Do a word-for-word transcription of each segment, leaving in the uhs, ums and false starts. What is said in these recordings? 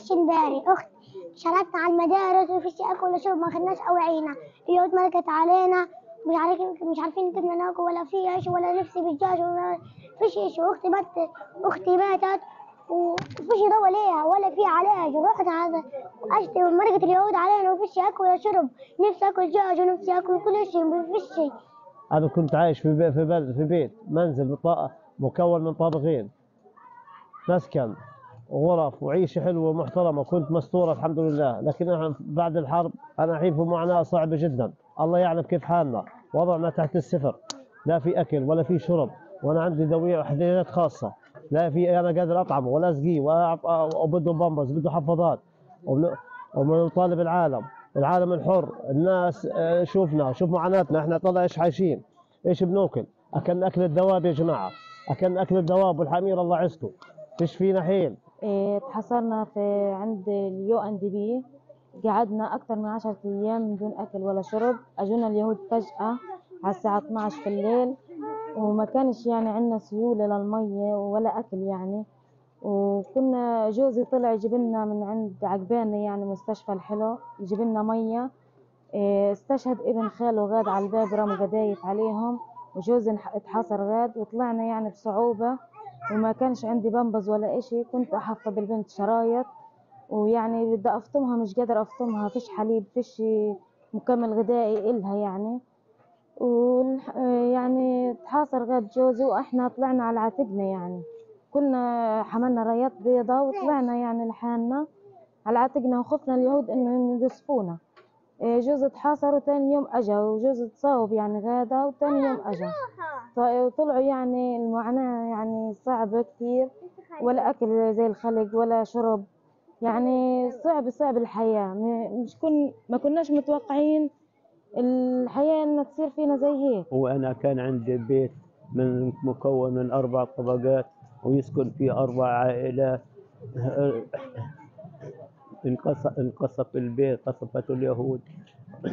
الشنباري. أخت شردت على المدارس وفيش أكل وشرب، ما خدناش أوعينا، اليهود ملكت علينا، مش عارفين مش عارفين كيف ناكل ولا في عيش ولا لبس بالدجاج ولا فيش إشي. وأختي ماتت أختي ماتت وفيش دواء ليها ولا في علاج. ورحت على أشتي ومرقت اليهود علينا، وفيش أكل ولا شرب، نفسي أكل دجاج ونفسي أكل كل شيء مفيش شيء. أنا كنت عايش في بيت في بلد في بيت منزل مكون من طابقين، مسكن وغرف وعيشة حلوة ومحترمة، كنت مستورة الحمد لله. لكن بعد الحرب أنا أعيش في معاناة صعبة جدا، الله يعلم كيف حالنا، وضعنا تحت الصفر، لا في أكل ولا في شرب، وأنا عندي ذوية وحديدات خاصة، لا في أنا قادر أطعمه ولا أسقيه وبده بامبرز بده حفاضات. ومنطالب العالم العالم الحر، الناس شوفنا شوف معاناتنا، احنا طلع ايش عايشين ايش بناكل. اكلنا اكل الدواب يا جماعه، اكلنا اكل الدواب والحمير الله يعزكم، فيش فينا حيل. إيه تحصرنا في عند اليو ان دي بي، قعدنا اكثر من عشرة ايام بدون اكل ولا شرب. اجونا اليهود فجاه على الساعه اثنعش في الليل، وما كانش يعني عندنا سيوله للميه ولا اكل يعني. وكنا جوزي طلع يجيب لنا من عند عقبانا يعني مستشفى الحلو، يجيب لنا ميه. استشهد ابن خاله غاد على الباب، رموا بدايف عليهم، وجوزي اتحاصر غاد. وطلعنا يعني بصعوبه، وما كانش عندي بامبز ولا اشي، كنت احفظ البنت شرايط، ويعني بدي افطمها مش قادر افطمها، فيش حليب فيش مكمل غذائي الها يعني. ويعني اتحاصر غاد جوزي، واحنا طلعنا على عاتقنا يعني، كنا حملنا رايات بيضاء وطلعنا يعني لحالنا على عاتقنا، وخفنا اليهود انهم يقصفونا. جوزي تحاصر وثاني يوم اجا، وجوزي تصاوب يعني غاده، وثاني يوم اجا. طلعوا يعني المعاناه يعني صعبه كثير، ولا اكل زي الخلق ولا شرب، يعني صعب صعب الحياه. مش كن ما كناش متوقعين الحياه انها تصير فينا زي هيك. وانا كان عندي بيت من مكون من اربع طبقات، ويسكن فيه أربع عائلات. انقصف البيت، قصفته اليهود،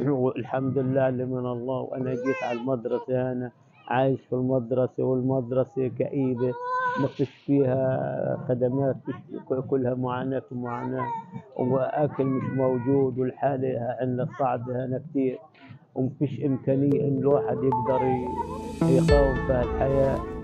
والحمد لله اللي من الله. وأنا جيت على المدرسة، أنا عايش في المدرسة، والمدرسة كئيبة، ما فيش فيها خدمات، كلها معاناة ومعاناة، وأكل مش موجود، والحالة عندنا صعبة هنا كتير، وما فيش إمكانية إن الواحد يقدر يقاوم فيها الحياة.